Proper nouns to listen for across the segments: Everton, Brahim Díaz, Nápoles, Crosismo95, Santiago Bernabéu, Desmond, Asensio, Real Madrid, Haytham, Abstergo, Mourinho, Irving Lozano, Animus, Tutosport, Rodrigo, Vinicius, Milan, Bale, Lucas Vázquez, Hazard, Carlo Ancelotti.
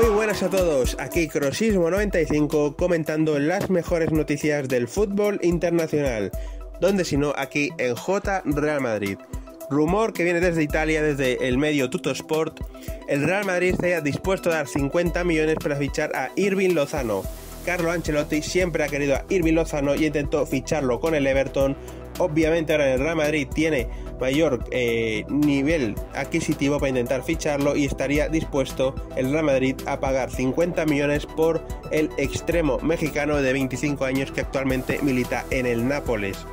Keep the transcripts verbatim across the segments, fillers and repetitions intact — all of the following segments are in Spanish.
Muy buenas a todos, aquí Crosismo noventa y cinco comentando las mejores noticias del fútbol internacional, donde si no aquí en J Real Madrid. Rumor que viene desde Italia, desde el medio Tutosport, el Real Madrid está dispuesto a dar cincuenta millones para fichar a Irving Lozano. Carlo Ancelotti siempre ha querido a Irving Lozano y intentó ficharlo con el Everton. Obviamente ahora el Real Madrid tiene mayor eh, nivel adquisitivo para intentar ficharlo y estaría dispuesto el Real Madrid a pagar cincuenta millones por el extremo mexicano de veinticinco años que actualmente milita en el Nápoles.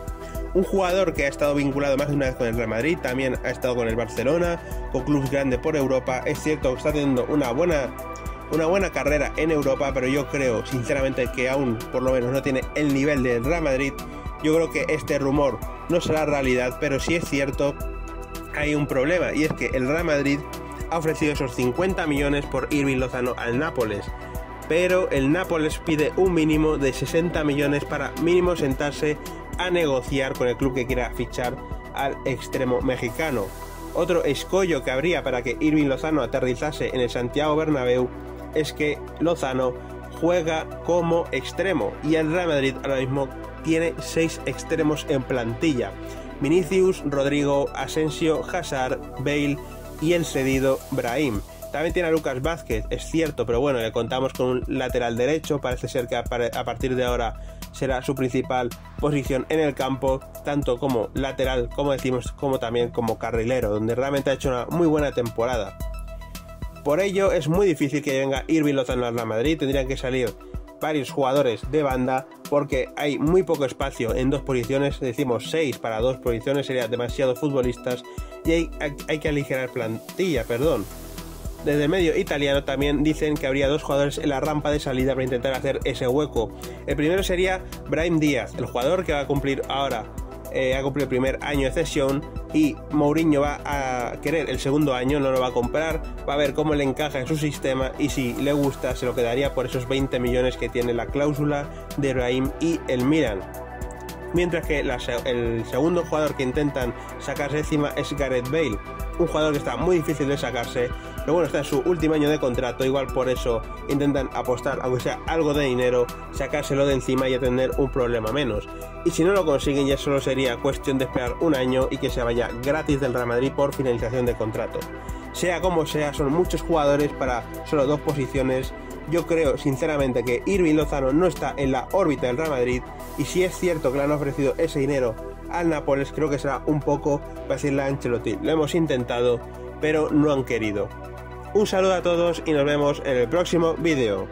Un jugador que ha estado vinculado más de una vez con el Real Madrid, también ha estado con el Barcelona, con clubes grandes por Europa. Es cierto que está teniendo una buena, una buena carrera en Europa, pero yo creo sinceramente que aún por lo menos no tiene el nivel del Real Madrid. Yo creo que este rumor no será realidad, pero si es cierto hay un problema, y es que el Real Madrid ha ofrecido esos cincuenta millones por Irving Lozano al Nápoles, pero el Nápoles pide un mínimo de sesenta millones para mínimo sentarse a negociar con el club que quiera fichar al extremo mexicano. Otro escollo que habría para que Irving Lozano aterrizase en el Santiago Bernabéu es que Lozano juega como extremo y el Real Madrid ahora mismo tiene seis extremos en plantilla: Vinicius, Rodrigo, Asensio, Hazard, Bale y el cedido Brahim. También tiene a Lucas Vázquez, es cierto, pero bueno, le contamos con un lateral derecho, parece ser que a partir de ahora será su principal posición en el campo, tanto como lateral, como decimos, como también como carrilero, donde realmente ha hecho una muy buena temporada. Por ello es muy difícil que venga Irving Lozano al Real Madrid, tendrían que salir varios jugadores de banda porque hay muy poco espacio en dos posiciones, decimos seis para dos posiciones, sería demasiado futbolistas y hay, hay, hay que aligerar plantilla, perdón. Desde el medio italiano también dicen que habría dos jugadores en la rampa de salida para intentar hacer ese hueco. El primero sería Brahim Díaz, el jugador que va a cumplir ahora, eh, ha cumplido el primer año de cesión y Mourinho va a querer el segundo año, no lo va a comprar, va a ver cómo le encaja en su sistema y si le gusta se lo quedaría por esos veinte millones que tiene la cláusula de Brahim y el Milan. Mientras que la, el segundo jugador que intentan sacarse encima es Gareth Bale, un jugador que está muy difícil de sacarse, pero bueno, está en su último año de contrato, igual por eso intentan apostar, aunque sea algo de dinero, sacárselo de encima y tener un problema menos. Y si no lo consiguen ya solo sería cuestión de esperar un año y que se vaya gratis del Real Madrid por finalización de contrato. Sea como sea, son muchos jugadores para solo dos posiciones. Yo creo sinceramente que Irving Lozano no está en la órbita del Real Madrid y si es cierto que le han ofrecido ese dinero al Nápoles, creo que será un poco para decirle a Ancelotti: lo hemos intentado pero no han querido. Un saludo a todos y nos vemos en el próximo vídeo.